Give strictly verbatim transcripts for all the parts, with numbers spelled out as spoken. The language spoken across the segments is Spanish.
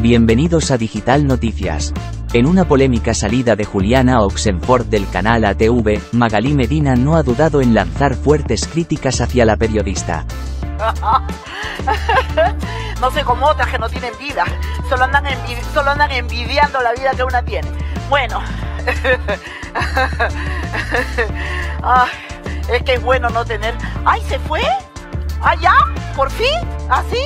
Bienvenidos a Digital Noticias. En una polémica salida de Juliana Oxenford del canal A T V, Magaly Medina no ha dudado en lanzar fuertes críticas hacia la periodista. No soy como otras que no tienen vida, solo andan, envidi solo andan envidiando la vida que una tiene. Bueno, ah, es que es bueno no tener... ¡Ay, se fue! ¡Ah, ya! ¿Por fin? ¿Así?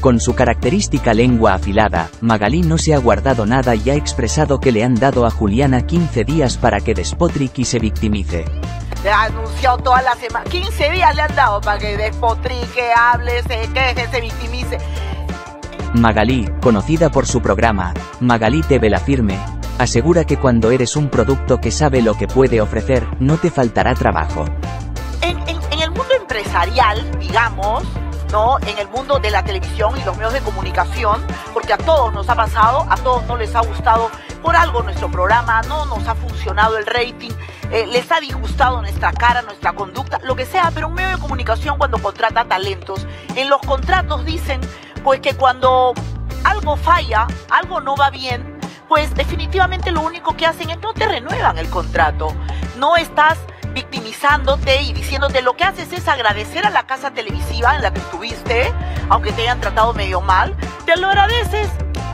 Con su característica lengua afilada, Magaly no se ha guardado nada y ha expresado que le han dado a Juliana quince días para que despotrique y se victimice. Le ha anunciado toda la semana, quince días le han dado para que despotrique, hable, se queje, se victimice. Magaly, conocida por su programa, Magaly T V La Firme, asegura que cuando eres un producto que sabe lo que puede ofrecer, no te faltará trabajo. En, en, en el mundo empresarial, digamos... ¿no? En el mundo de la televisión y los medios de comunicación, porque a todos nos ha pasado, a todos no les ha gustado por algo nuestro programa, no nos ha funcionado el rating, eh, les ha disgustado nuestra cara, nuestra conducta, lo que sea, pero un medio de comunicación cuando contrata talentos, en los contratos dicen pues que cuando algo falla, algo no va bien, pues definitivamente lo único que hacen es no te renuevan el contrato, no estás victimizándote y diciéndote, lo que haces es agradecer a la casa televisiva en la que estuviste, aunque te hayan tratado medio mal, te lo agradeces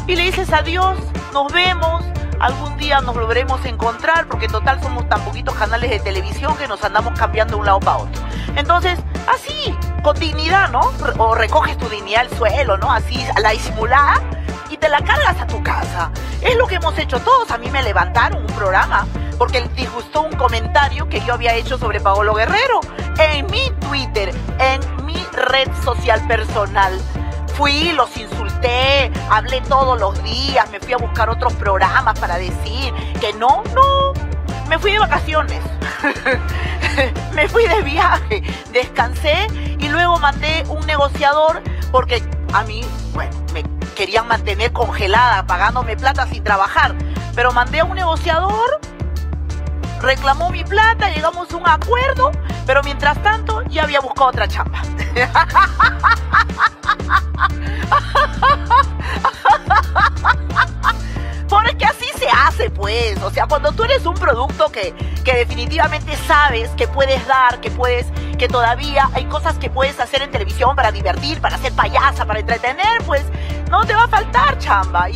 y le dices adiós, nos vemos, algún día nos volveremos a encontrar, porque en total somos tan poquitos canales de televisión que nos andamos cambiando de un lado para otro. Entonces, así, con dignidad, ¿no? O recoges tu dignidad al suelo, ¿no? Así, a la disimulada, y te la cargas a tu casa. Es lo que hemos hecho todos. A mí me levantaron un programa porque les disgustó un comentario que yo había hecho sobre Paolo Guerrero en mi Twitter, en mi red social personal. Fui, los insulté, hablé todos los días, me fui a buscar otros programas para decir que no, no, me fui de vacaciones, me fui de viaje, descansé y luego mandé un negociador porque a mí, bueno, me querían mantener congelada, pagándome plata sin trabajar, pero mandé a un negociador, reclamó mi plata, llegamos a un acuerdo, pero mientras tanto ya había buscado otra chamba. Porque así se hace pues, o sea, cuando tú eres un producto que, que definitivamente sabes que puedes dar, que puedes, que todavía hay cosas que puedes hacer en televisión para divertir, para ser payasa, para entretener, pues no te va a faltar chamba.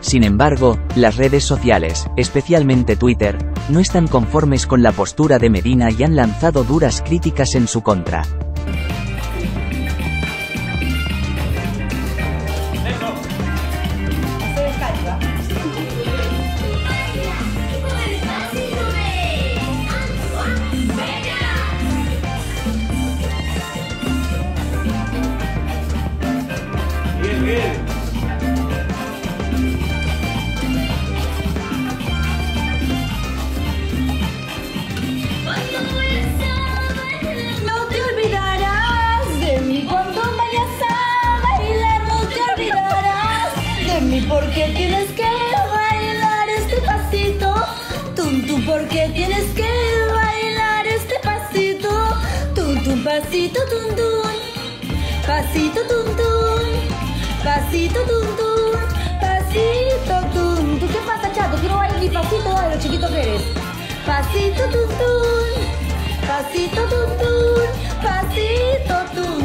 Sin embargo, las redes sociales, especialmente Twitter, no están conformes con la postura de Medina y han lanzado duras críticas en su contra. Porque tienes que bailar este pasito, tuntu, porque tienes que bailar este pasito, tuntu, pasito, tuntun, pasito, tuntun, pasito, tuntun, pasito, tuntu. ¿Qué pasa, chato? Quiero bailar mi pasito, de lo chiquito que eres. Pasito, tuntun, pasito, tuntun, pasito, tuntun.